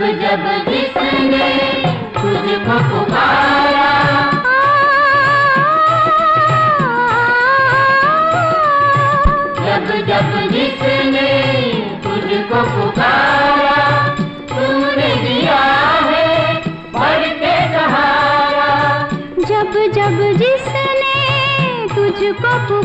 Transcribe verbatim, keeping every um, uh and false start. जब जब जिसने तुझको पुकारा, जब जब जिसने तुझको पुकारा, तूने दिया है बढ़ के सहारा। जब जब जिसने तुझको